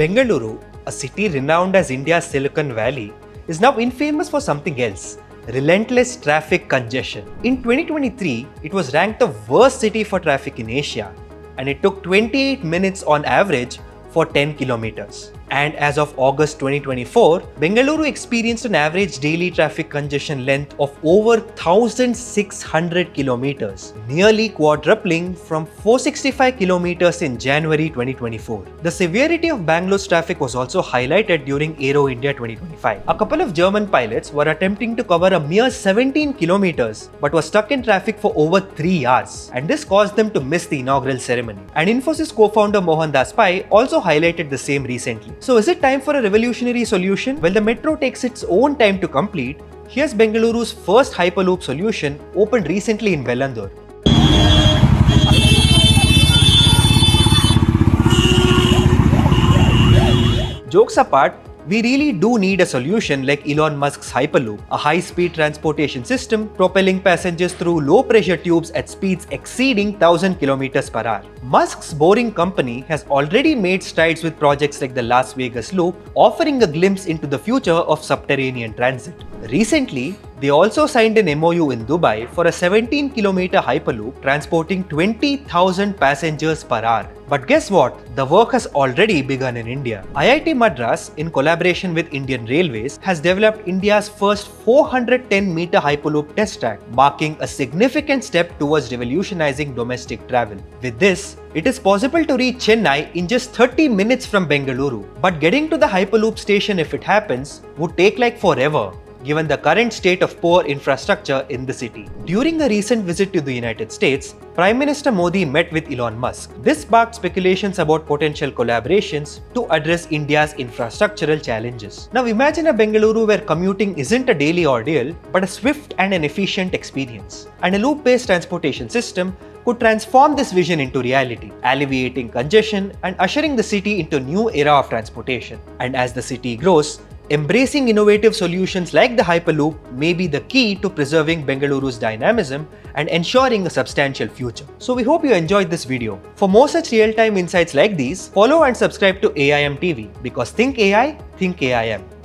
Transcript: Bengaluru, a city renowned as India's Silicon Valley, is now infamous for something else: relentless traffic congestion. In 2023, it was ranked the worst city for traffic in Asia, and it took 28 minutes on average for 10 kilometers. And as of August 2024, Bengaluru experienced an average daily traffic congestion length of over 1,600 kilometers, nearly quadrupling from 465 kilometers in January 2024. The severity of Bangalore's traffic was also highlighted during Aero India 2025. A couple of German pilots were attempting to cover a mere 17 kilometers but were stuck in traffic for over 3 hours, and this caused them to miss the inaugural ceremony. And Infosys co-founder Mohandas Pai also highlighted the same recently. So is it time for a revolutionary solution? While the metro takes its own time to complete, here's Bengaluru's first Hyperloop solution, opened recently in Bengaluru. Jokes apart, we really do need a solution like Elon Musk's Hyperloop, a high-speed transportation system propelling passengers through low-pressure tubes at speeds exceeding 1,000 km per hour. Musk's Boring Company has already made strides with projects like the Las Vegas Loop, offering a glimpse into the future of subterranean transit. Recently, they also signed an MOU in Dubai for a 17-kilometer Hyperloop transporting 20,000 passengers per hour. But guess what? The work has already begun in India. IIT Madras, in collaboration with Indian Railways, has developed India's first 410-meter Hyperloop test track, marking a significant step towards revolutionizing domestic travel. With this, it is possible to reach Chennai in just 30 minutes from Bengaluru. But getting to the Hyperloop station, if it happens, would take like forever, given the current state of poor infrastructure in the city. During a recent visit to the United States, Prime Minister Modi met with Elon Musk. This sparked speculations about potential collaborations to address India's infrastructural challenges. Now imagine a Bengaluru where commuting isn't a daily ordeal, but a swift and an efficient experience. And a loop-based transportation system could transform this vision into reality, alleviating congestion and ushering the city into a new era of transportation. And as the city grows, embracing innovative solutions like the Hyperloop may be the key to preserving Bengaluru's dynamism and ensuring a substantial future. So we hope you enjoyed this video. For more such real-time insights like these, follow and subscribe to AIM TV, because think AI, think AIM.